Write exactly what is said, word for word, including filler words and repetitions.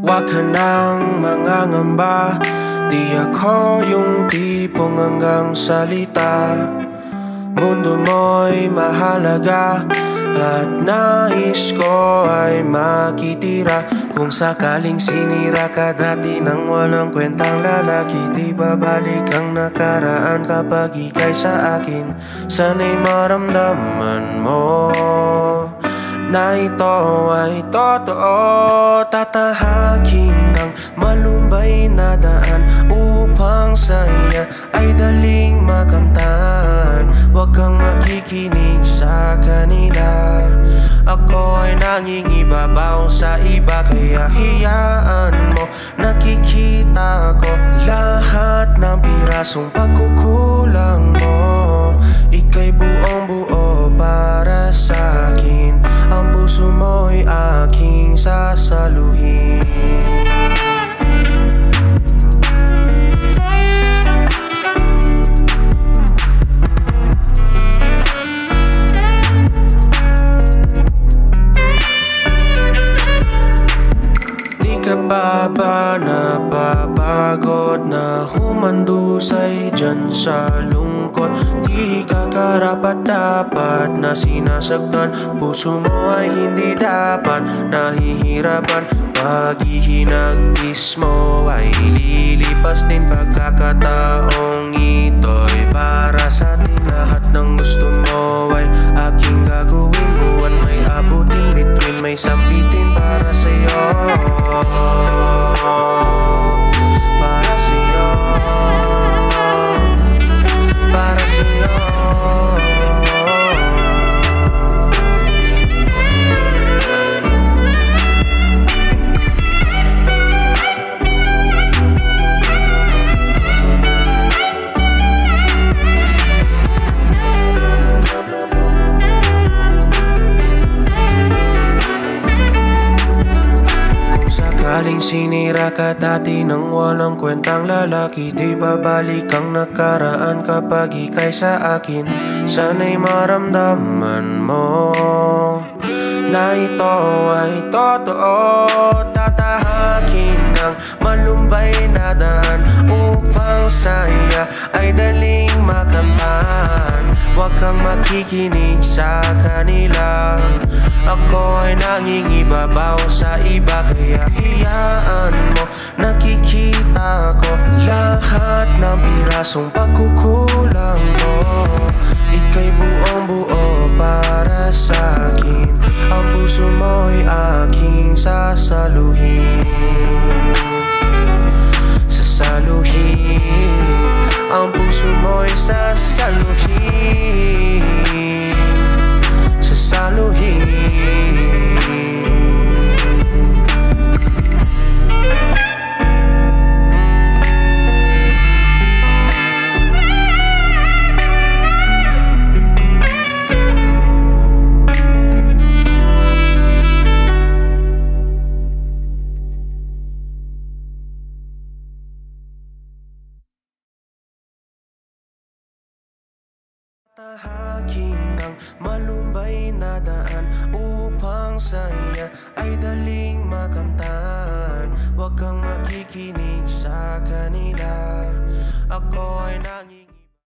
Huwag ka nang mangangamba. Di ako yung tipong hanggang salita. Mundo mo'y mahalaga, at nais ko ay makitira. Kung sakaling sinira ka dati nang walang kwentang lalaki, di babalik ang nakaraan kapag ika'y sa akin. Sana'y maramdaman mo na ito ay totoo. Tatahakin ang malumbay na daan upang saya ay daling makamtan. Huwag kang makikinig sa kanila. Ako ay nangingibabaw sa iba, kaya hiyaan mo. Nakikita ko lahat ng pirasong pagkukulang mo. Ika'y buong buo para sa akin. Ang puso mo'y aking sasaluhin. Di ka ba napapagod na humandusay dyan sa lungkot? Di ka karapat-dapat na sinasaktan. Puso mo ay hindi dapat nahihirapan. Paghihinagpis mo ay lilipas din. Pagkakataong ito'y para sa atin. Lahat ng gusto mo ay aking gagawin. Buwan may abutin, bituin may sampitin para sa'yo. Para sa'yo, para sa'yo. Kaling sinira ka dati nang walang kwentang lalaki, di babalik ang nakaraan kapag ika'y sa akin. Sana'y maramdaman mo na ito ay totoo. Tatahakin ang malumbay na daan upang saya ay daling makamtan. Huwag kang makikinig sa kanila. Ako ay nangingibabaw sa iba, kaya hiyaan mo. Nakikita ko lahat ng pirasong pagkukulang mo. Ika'y buong buo para sa akin. Ang puso mo'y aking sasaluhin. Sasaluhin. Ang puso mo'y sasaluhin. Saluhin. Tatahakin ang malumbay na daan upang saya ay daling makamtan. Huwag kang makikinig sa kanila. Ako ay na